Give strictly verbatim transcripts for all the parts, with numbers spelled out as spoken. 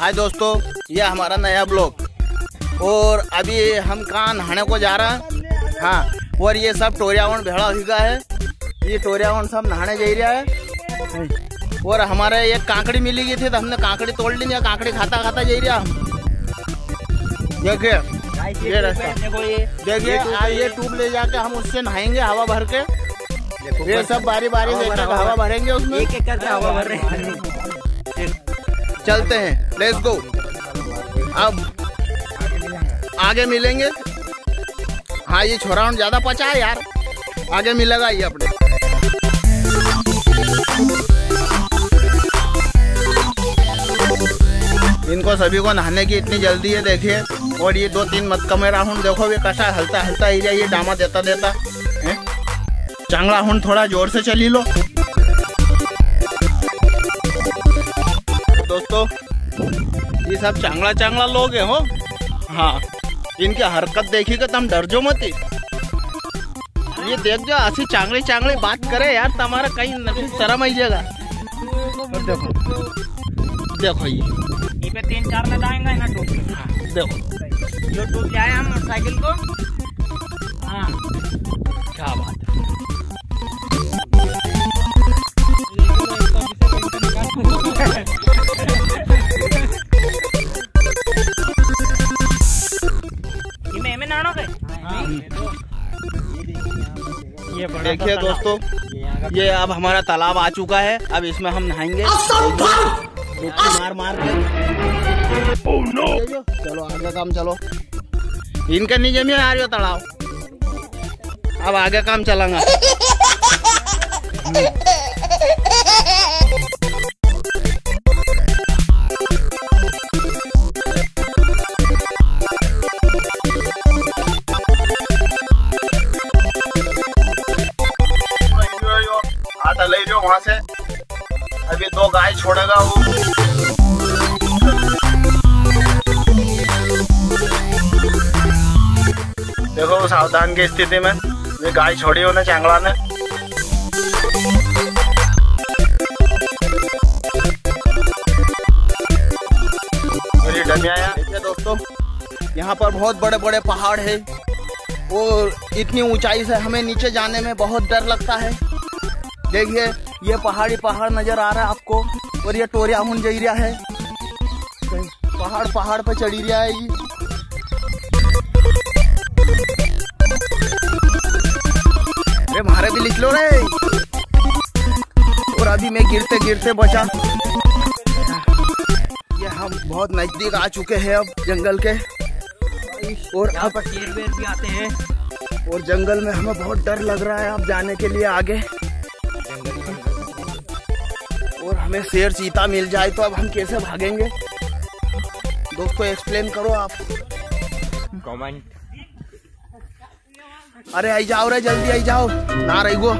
हाय दोस्तों, यह हमारा नया ब्लॉग और अभी हम कहाँ नहाने को जा रहा है। हाँ, और ये सब टोरियावन भेड़ा हिगा है, ये टोरियावन सब नहाने जा रहा है। और हमारे ये कांकड़ी मिली गई थी तो हमने कांकड़ी तोड़ ली, या कांकड़ी खाता खाता जा रहा हम। देखिए ये रास्ता, देखिए ये ट्यूब ले जाके हम उससे नहाएंगे हवा भर के। ये सब बारी बारी से हवा भरेंगे, उसमें एक एक करके हवा भर रहे। चलते हैं, लेट्स गो। अब आगे मिलेंगे। हाँ, ये छोरा ज्यादा पचा है यार, आगे मिलेगा ये अपने। इनको सभी को नहाने की इतनी जल्दी है, देखिए। और ये दो तीन मत कमेरा हुन, देखो वे कसा हलता हलता ही जाए, ये डामा देता देता है। चांगड़ा हुन थोड़ा जोर से चली लो। दोस्तों ये सब चांगड़ा चांगड़ा लोग हैं हो। हाँ, इनकी हरकत देखिएगा, तुम डर जो मत। ये देख जा, ऐसी चांगली चांगली बात करे यार, तुम्हारा कहीं नहीं शर्म आई जगह। और देखो देखो ये ये पे तीन चार लग आएंगे ना टोक। हाँ, देखो जो टोक जाए हम मोटरसाइकिल को। हाँ, क्या बात। देखिए दोस्तों, ये अब हमारा तालाब आ चुका है, अब इसमें हम नहाएंगे मार मार के। oh, no. चलो आगे काम चलो, इनके नीचे में आ रही हो तालाब, अब आगे काम चलेगा। ले रहे हो वहां से, अभी दो गाय छोड़ेगा वो। देखो सावधान की स्थिति में ये गाय छोड़ी उन्हें चांगड़ा ने। मेरी डमियाया दोस्तों, यहाँ पर बहुत बड़े बड़े पहाड़ है और इतनी ऊंचाई से हमें नीचे जाने में बहुत डर लगता है। देखिए ये पहाड़ी पहाड़ नजर आ रहा है आपको, और ये टोरियाहुन जा रहा है, पहाड़ पहाड़ पर चढ़ी रहा है। अरे मारे भी लिख लो रे। और अभी मैं गिरते गिरते बचा। ये हम बहुत नजदीक आ चुके हैं अब जंगल के, और अब शेर वेर भी आते हैं, और जंगल में हमें बहुत डर लग रहा है अब जाने के लिए आगे। और हमें शेर चीता मिल जाए तो अब हम कैसे भागेंगे दोस्तों, एक्सप्लेन करो आप कमेंट। अरे आई जाओ रे, जल्दी आई जाओ ना रही गो।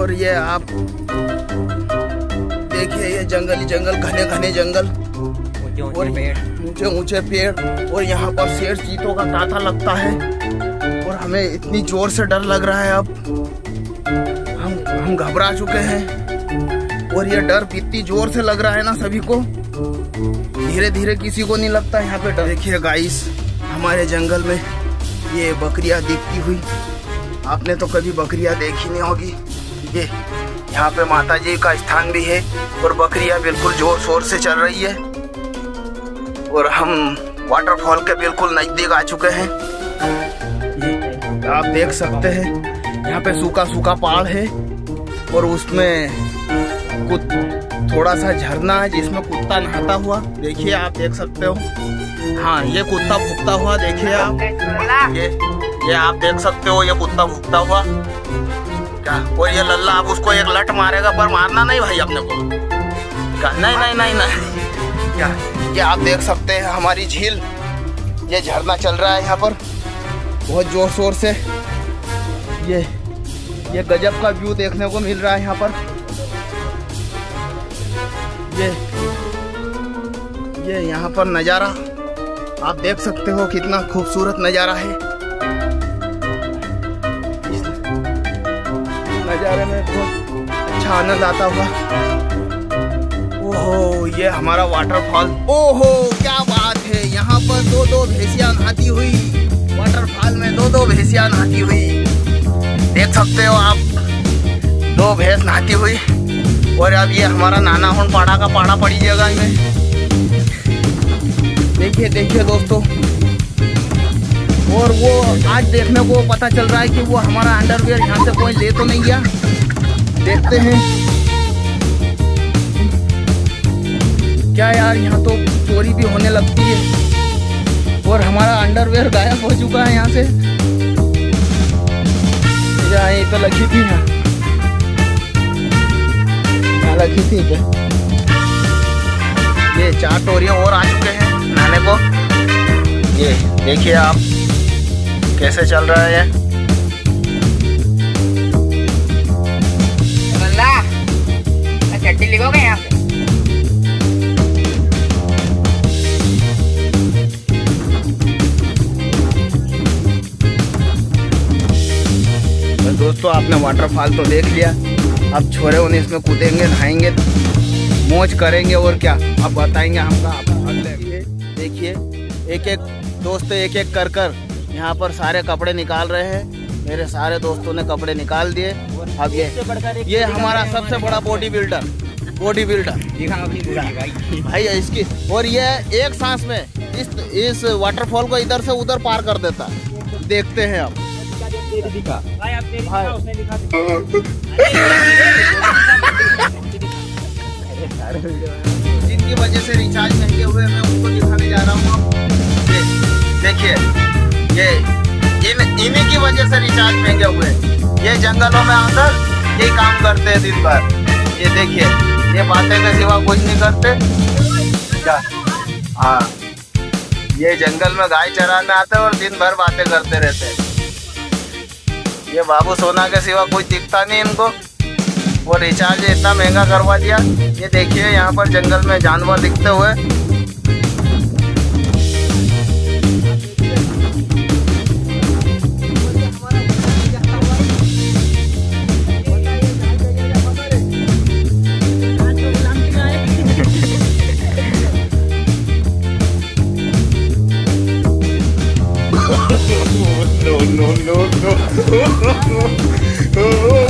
और ये आप देखिए, ये जंगली जंगल, घने घने जंगल, ऊंचे ऊंचे पेड़, और यहाँ पर शेर चीतों का तांता लगता है, और हमें इतनी जोर से डर लग रहा है अब, हम हम घबरा चुके हैं। और ये डर इतनी जोर से लग रहा है ना सभी को, धीरे धीरे किसी को नहीं लगता यहाँ पे डर। देखिए गाइस, हमारे जंगल में ये बकरियाँ दिखती हुई, आपने तो कभी बकरियाँ देखी नहीं होगी। ये यहाँ पे माता जी का स्थान भी है, और बकरियाँ बिल्कुल जोर शोर से चल रही है, और हम वाटरफॉल के बिल्कुल नज़दीक आ चुके हैं। ये आप देख सकते हैं, यहाँ पे सूखा सूखा पहाड़ है, और उसमें कुछ थोड़ा सा झरना है जिसमें कुत्ता नहाता हुआ, देखिए आप देख सकते हो। हाँ, ये कुत्ता भूखता हुआ देखिए आप, ये ये आप देख सकते हो, ये कुत्ता भूखता हुआ क्या। और ये लल्ला आप उसको एक लट मारेगा, पर मारना नहीं भाई अपने को, क्या नहीं नहीं नहीं नहीं क्या। ये आप देख सकते हैं हमारी झील, ये झरना चल रहा है यहाँ पर बहुत जोर शोर से। ये ये गजब का व्यू देखने को मिल रहा है यहाँ पर। ये ये यहाँ पर नज़ारा आप देख सकते हो, कितना खूबसूरत नज़ारा है। इस नज़ारे में बहुत अच्छा आनंद आता हुआ ओहो ये हमारा वाटरफॉल। ओहो क्या बात है, यहाँ पर दो दो भैंसियाँ नहाती हुई, वाटरफॉल में दो दो भैंसियाँ नहाती हुई देख सकते हो आप, दो भैंस नहाती हुई। और अब ये हमारा नाना हुन पाड़ा का पाड़ा पड़ी जगह में, देखिए देखिए दोस्तों। और वो आज देखने को पता चल रहा है कि वो हमारा अंडरवियर यहाँ से कोई ले तो नहीं गया, देखते हैं। क्या यार यहाँ तो चोरी भी होने लगती है, और हमारा अंडरवियर गायब हो चुका है यहाँ से। ये तो लगी थी ना, यहाँ लगी थी क्या? ये चार टोरियाँ और आ चुके हैं नहाने को। ये देखिए आप कैसे चल रहा है ये। चट्टी लिखोगे यहाँ पे? दोस्तों आपने वाटरफॉल तो देख लिया, अब छोरे उन्हें इसमें कूदेंगे, नहाएंगे, मौज करेंगे और क्या। अब बताएंगे हमका अगले। देखिए एक एक दोस्त एक एक कर कर यहाँ पर सारे कपड़े निकाल रहे हैं। मेरे सारे दोस्तों ने कपड़े निकाल दिए। अब ये ये हमारा सबसे बड़ा बॉडी बिल्डर बॉडी बिल्डर भाई इसकी। और ये एक सांस में इस इस वाटरफॉल को इधर से उधर पार कर देता। देखते हैं आप दिखा। भाई आप दिखा, उसने दिखा जिनकी वजह से रिचार्ज महंगे हुए, मैं उनको दिखाने जा रहा हूँ। देखिए ये इन इन्हीं की वजह से रिचार्ज महंगे हुए, ये जंगलों में आकर ये काम करते हैं दिन भर। ये देखिए ये बातें के सिवा कुछ नहीं करते। हाँ ये जंगल में गाय चराने आते हैं और दिन भर बातें करते रहते हैं। ये बाबू सोना के सिवा कुछ दिखता नहीं इनको, वो रिचार्ज इतना महंगा करवा दिया। ये देखिए यहाँ पर जंगल में जानवर दिखते हुए। No no no no.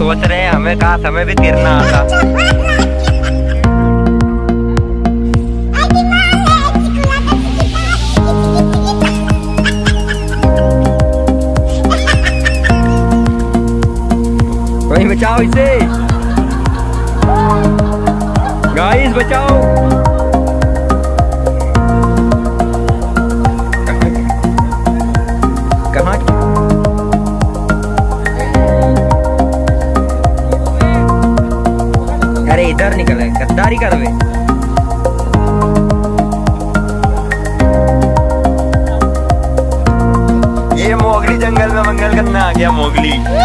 सोच रहे हैं हमें कहा समय भी गिरना आता। भाई बचाओ इसे गाइस, बचाओ। इधर निकले, गद्दारी कर रहे। ये मोगली जंगल में मंगल करने आ गया मोगली।